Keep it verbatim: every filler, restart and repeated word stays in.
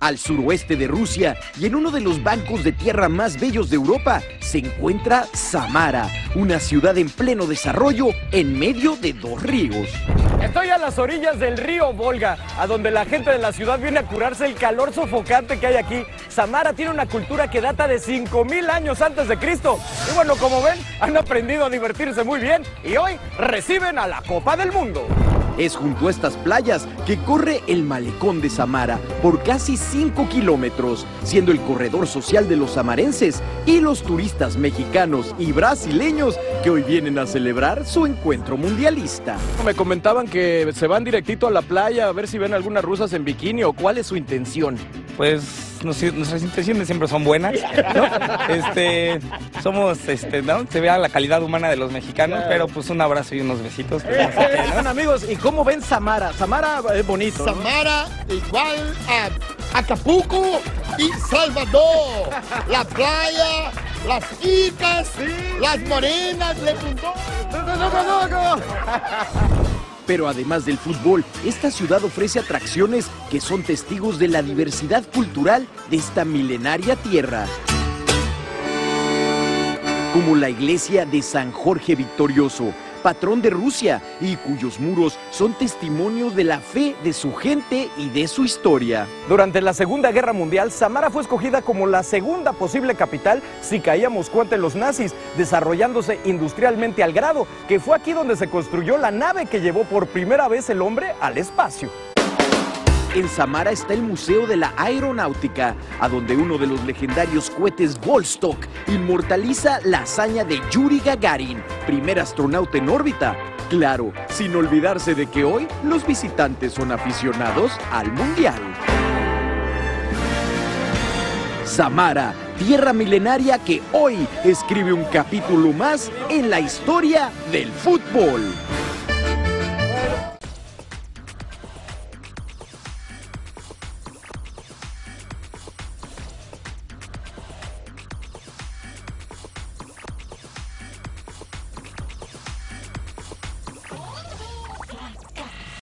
Al suroeste de Rusia y en uno de los bancos de tierra más bellos de Europa se encuentra Samara, una ciudad en pleno desarrollo en medio de dos ríos. Estoy a las orillas del río Volga, a donde la gente de la ciudad viene a curarse el calor sofocante que hay aquí. Samara tiene una cultura que data de cinco mil años antes de Cristo. Y bueno, como ven, han aprendido a divertirse muy bien y hoy reciben a la Copa del Mundo. Es junto a estas playas que corre el malecón de Samara por casi cinco kilómetros, siendo el corredor social de los samarenses y los turistas mexicanos y brasileños que hoy vienen a celebrar su encuentro mundialista. Me comentaban que se van directito a la playa a ver si ven algunas rusas en bikini o cuál es su intención. Pues nuestras intenciones siempre son buenas, ¿no? Este, somos, este, ¿no? Se vea la calidad humana de los mexicanos, pero pues un abrazo y unos besitos. Pues, ¿no? Bueno, amigos, ¿y cómo ven Samara? Samara es bonito, ¿no? Samara igual a Acapulco y Salvador. La playa, las chicas, sí, las morenas, le puntó. Pero además del fútbol, esta ciudad ofrece atracciones que son testigos de la diversidad cultural de esta milenaria tierra. Como la iglesia de San Jorge Victorioso, patrón de Rusia, y cuyos muros son testimonio de la fe de su gente y de su historia. Durante la Segunda Guerra Mundial, Samara fue escogida como la segunda posible capital si caía Moscú ante los nazis, desarrollándose industrialmente al grado que fue aquí donde se construyó la nave que llevó por primera vez el hombre al espacio. En Samara está el Museo de la Aeronáutica, a donde uno de los legendarios cohetes Vostok inmortaliza la hazaña de Yuri Gagarin, primer astronauta en órbita. Claro, sin olvidarse de que hoy los visitantes son aficionados al mundial. Samara, tierra milenaria que hoy escribe un capítulo más en la historia del fútbol.